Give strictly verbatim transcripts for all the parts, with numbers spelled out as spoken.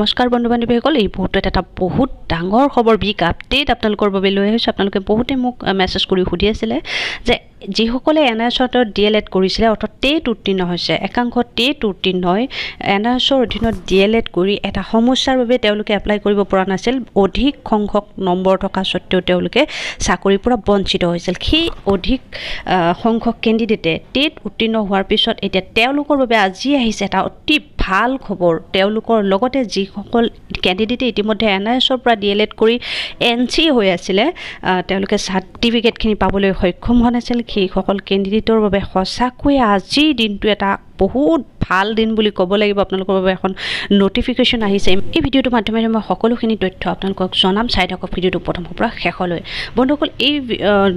नमस्कार बन्धुबान्धवीসকল এই বহুত এটা বহুত ডাঙৰ খবৰ বিগ আপডেট আপোনালোকৰ বাবে লৈ আহিছো আপোনালোকে বহুতে মোক মেসেজ কৰি সুধি আছিল যে যি সকলে এনএছৰ ডিএলএড কৰিছিল অৰ্থাৎ টেট উত্তীৰ্ণ হৈছে একাংশ টেট উত্তীৰ্ণ হয় এনএছৰ অধীনত ডিএলএড কৰি এটা সমস্যাৰ বাবে তেওঁলোকে এপ্লাই কৰিব পৰা নাছিল অধিক সংখ্যক নম্বৰ থকা সত্ত্বেও তেওঁলোকে চাকৰি পৰা বঞ্চিত হৈছিল কি অধিক সংখ্যক ক্যান্ডিডেটে টেট উত্তীৰ্ণ হোৱাৰ পিছত এতিয়া তেওঁলোকৰ বাবে আজি আহিছে এটা অতি ভাল খবৰ তেওঁলোকৰ লগতে যি সকল ক্যান্ডিডেট ইতিমধ্যে এনএছৰ পৰা ডিএলএড কৰি এনসি হৈ আছিল তেওঁলোকে সাৰ্টিফিকেট খিনি পাবলৈ সক্ষম হোৱা নাছিল কি সকল ক্যান্ডিডেটৰ বাবে হসাকৈ আজি দিনটো এটা বহুত ভাল দিন বুলি ক'ব লাগিব আপোনালোকৰ বাবে এখন নোটিফিকেশন আহিছে এই ভিডিওটো মাধ্যমেৰে মই সকলোখিনি তথ্য আপোনালোকক জনাম চাই থাকক ভিডিওটো প্ৰথমৰ পৰা শেষলৈ বন্ধুসকল এই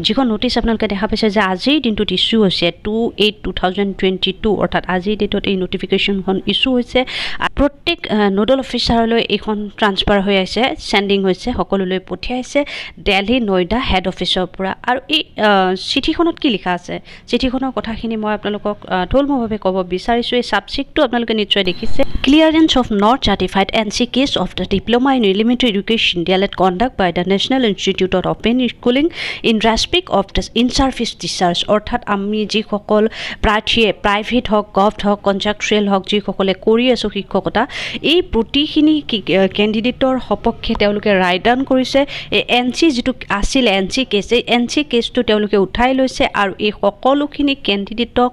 যিখন নোটিশ আপোনালোকে দেখা পাইছে যে আজি দিনটো ইস্যু হৈছে দুই আঠ দুই হাজাৰ বাইশ অৰ্থাৎ আজি ডেটত এই নোটিফিকেশনখন ইস্যু হৈছে প্ৰত্যেক নোডল অফিচাৰলৈ এইখন ট্ৰান্সফাৰ হৈ আছে সেন্ডিং হৈছে সকলোলৈ পঠিয়াইছে দিল্লী নয়ডা হেড অফিচৰ পৰা আৰু এই চিঠিখনত কি লিখা আছে চিঠিখনৰ কথাখিনি মই আপোনালোকক থুলমভাৱে ক'ব বিচাৰিছো এই সাবজেক্টটো আপোনালোকে নিশ্চয় দেখিছে clearance of not certified NC case of the diploma in elementary education D.El.Ed conduct by the national institute of open schooling in respect of the in service teachers অর্থাৎ আমি যিসকল প্ৰাৰ্থীয়ে প্ৰাইভেট হওক গভ হওক কন্ট্ৰাকচুয়াল হওক যিসকলে কৰি আছে শিক্ষকতা এই প্ৰতিখিনি ক্যান্ডিডেটৰ সপক্ষে তেওঁলোকে ৰাইডান কৰিছে এই এনসি যিটো আছিল এনসি কেস এই এনসি কেসটো তেওঁলোকে উঠাই লৈছে আৰু এই সকলোখিনি ক্যান্ডিডেটৰ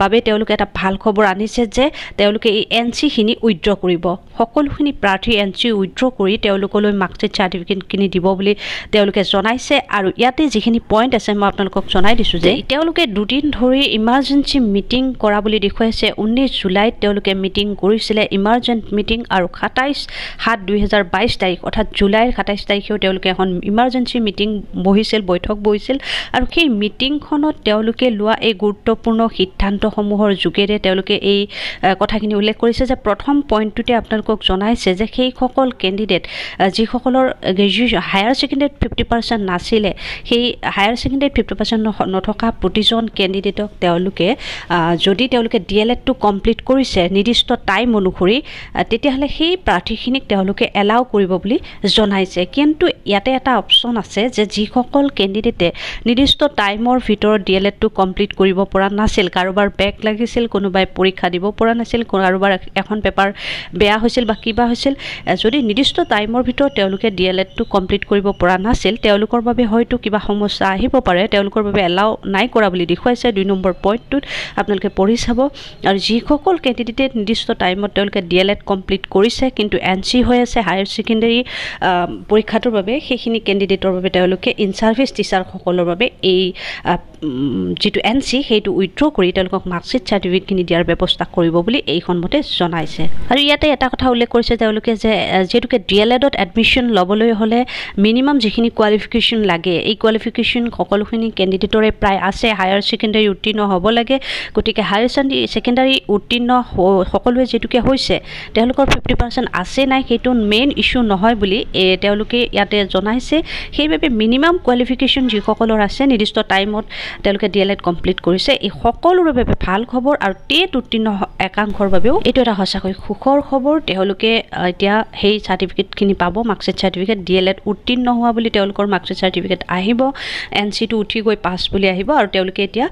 বাবে তেওঁলোকে এটা ভাল খবৰ আনিছে যে তেওঁলোকে এই এনসি খিনি উইথড্ৰ কৰিব সকলোখিনি প্ৰাৰ্থী এনসি উইথড্ৰ কৰি তেওঁলোকলৈ মাৰ্কশিট সাৰ্টিফিকেট কিনি দিব বুলি তেওঁলোকে জনাইছে আৰু ইয়াতে যিখিনি পইণ্ট আছে মই আপোনালোকক জনাই দিছো যে তেওঁলোকে দুদিন ধৰি ইমাৰ্জেন্সি মিটিং কৰা বুলি দেখুৱাইছে ঊনৈশ জুলাইত তেওঁলোকে মিটিং কৰিছিল ইমাৰ্জেন্ট মিটিং আৰু সাতাইশ সাত দুই হাজাৰ বাইশ তাৰিখ অৰ্থাৎ জুলাইৰ সাতাইশ তাৰিখেও তেওঁলোকে এখন ইমাৰ্জেন্সি মিটিং বহিছিল বৈঠক বহিছিল আৰু সেই মিটিংখনত তেওঁলোকে লোৱা এই গুৰুত্বপূৰ্ণ সিদ্ধান্তসমূহৰ যোগেৰে তেওঁলোকে এই কথাখিনি উল্লেখ কৰিছে যে প্ৰথম পইণ্টটোতে আপোনালোকক জনাইছে যে সেই সকল ক্যান্ডিডেট যি সকলৰ গ্ৰেজুৱেচন হায়াৰ সেকেন্ডাৰীত পঞ্চাছ শতাংশ নাছিলে সেই হায়াৰ সেকেন্ডাৰীত পঞ্চাছ শতাংশ নথকা প্ৰতিজন ক্যান্ডিডেটক তেওঁলোকে যদি তেওঁলোকে ডিএলএডটো কমপ্লিট কৰিছে নিৰ্দিষ্ট টাইম অনুসৰি তেতিয়াহলে সেই প্ৰাৰ্থীখিনিক তেওঁলোকে এলাও কৰিব বুলি জনাইছে কিন্তু ইয়াতে এটা অপচন আছে যে যি সকল ক্যান্ডিডেটে নিৰ্দিষ্ট টাইমৰ ভিতৰত ডিএলএডটো কমপ্লিট কৰিব পৰা নাছিল কাৰোবাৰ বেক লাগিছিল কোনোবাই পৰীক্ষা দিব পৰা নাছিল কাৰোবাৰ এখন পেপাৰ বেয়া হৈছিল বা কিবা হৈছিল যদি নিৰ্দিষ্ট টাইমৰ ভিতৰত তেওঁলোকে ডিএলএডটো কমপ্লিট কৰিব পৰা নাছিল তেওঁলোকৰ বাবে হয়তো কিবা সমস্যা আহিব পাৰে তেওঁলোকৰ বাবে এলাও নাই কৰা বুলি দেখুৱাইছে দুই নম্বৰ পইণ্টটোত আপোনালোকে পঢ়ি চাব আৰু যি সকল ক্যান্ডিডেটে নিৰ্দিষ্ট টাইমত তেওঁলোকে ডিএলএড কমপ্লিট কৰিছে কিন্তু এনসি হৈ আছে হায়াৰ সেকেন্ডাৰী পৰীক্ষাটোৰ বাবে সেইখিনি ক্যান্ডিডেটৰ বাবে তেওঁলোকে ইন সাৰ্ভিস টিচাৰ সকলৰ বাবে এই যেটো এনসি সেইটো উইথড্ৰ কৰি তেওঁলোকক মাৰ্কশিট সাৰ্টিফিকেট কিনি দিয়াৰ ব্যৱস্থা কৰিব বুলি এইখন মতে জনাইছে আৰু ইয়াতে এটা কথা উল্লেখ কৰিছে তেওঁলোকে যে যেটোকে ডিএলএডত এডমিশন লবলৈ হলে মিনিমাম যিখিনি কোৱালিফিকেশন লাগে এই কোৱালিফিকেশন সকলোখিনি ক্যান্ডিডেটৰে প্ৰায় আছে হায়াৰ সেকেন্ডাৰী উত্তীৰ্ণ হ'ব লাগে গতিকে হায়াৰ সেকেন্ডাৰী উত্তীৰ্ণ সকলোৱে যেটোকে হৈছে তেওঁলোকৰ পঞ্চাছ শতাংশ আছে নাই সেইটো মেইন ইস্যু নহয় বুলি তেওঁলোকে ইয়াতে জনাইছে সেইবাবে মিনিমাম কোৱালিফিকেশন যি সকলৰ আছে নিৰ্দিষ্ট টাইমত তেওঁলোকে ডিএলএড কমপ্লিট কৰিছে এই সকলোৰ বাবে ভাল খবৰ আৰু টেট উত্তীৰ্ণ একাংশৰ বাবেও এইটো এটা হসাকৈ খুখৰ খবৰ তেওঁলোকে এতিয়া সেই সাৰ্টিফিকেট কিনি পাব মাৰ্কশিট সাৰ্টিফিকেট ডিএলএড উত্তীৰ্ণ হোৱা বুলি তেওঁলোকৰ মাৰ্কশিট সাৰ্টিফিকেট আহিব এনসি টু উঠি গৈ পাস বুলি আহিব আৰু তেওঁলোকে এতিয়া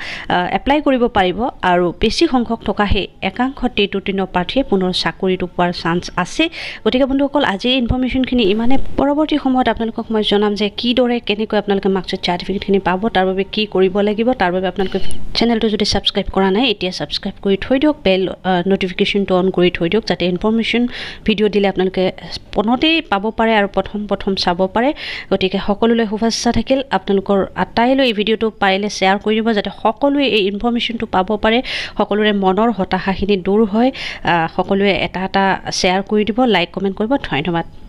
এপ্লাই কৰিব পাৰিব আৰু বেছি সংখ্যক থকা সেই একাংশ টেট উত্তীৰ্ণ প্ৰাৰ্থীয়ে পুনৰ চাকৰিটো পোৱাৰ চান্স আছে গতিকে বন্ধুসকল আজি ইনফৰমেশ্যনখিনি ইমানে পৰৱৰ্তী সময়ত আপোনালোকক মই জনাম যে কি দৰে কেনেকৈ আপোনালোকে মাৰ্কশিট সাৰ্টিফিকেটখিনি পাব তাৰ বাবে কি কৰিব লাগিব তাৰ বাবে আপোনালোকে চেনেলটো যদি সাবস্ক্ৰাইব কৰা নাই এতিয়া সাবস্ক্ৰাইব কৰি থৈ দিয়ক বেল নোটিফিকেশনটো অন কৰি থৈ দিয়ক যাতে ইনফৰমেশ্যন ভিডিও দিলে আপোনালোকে পনতেই পাব পাৰে আৰু প্ৰথম প্ৰথম চাব পাৰে গতিকে সকলোলৈ শুভেচ্ছা থাকিল আপোনালোকৰ আটাইলৈ এই ভিডিওটো পাৰিলে শেয়াৰ কৰি দিব যাতে সকলোৱে এই ইনফৰমেশ্যনটো পাব পাৰে সকলোৰে মনৰ হতাশাখিনি দূৰ হয় সকলোৱে এটা এটা শেয়াৰ কৰি দিব লাইক কমেন্ট কৰিব ধন্যবাদ।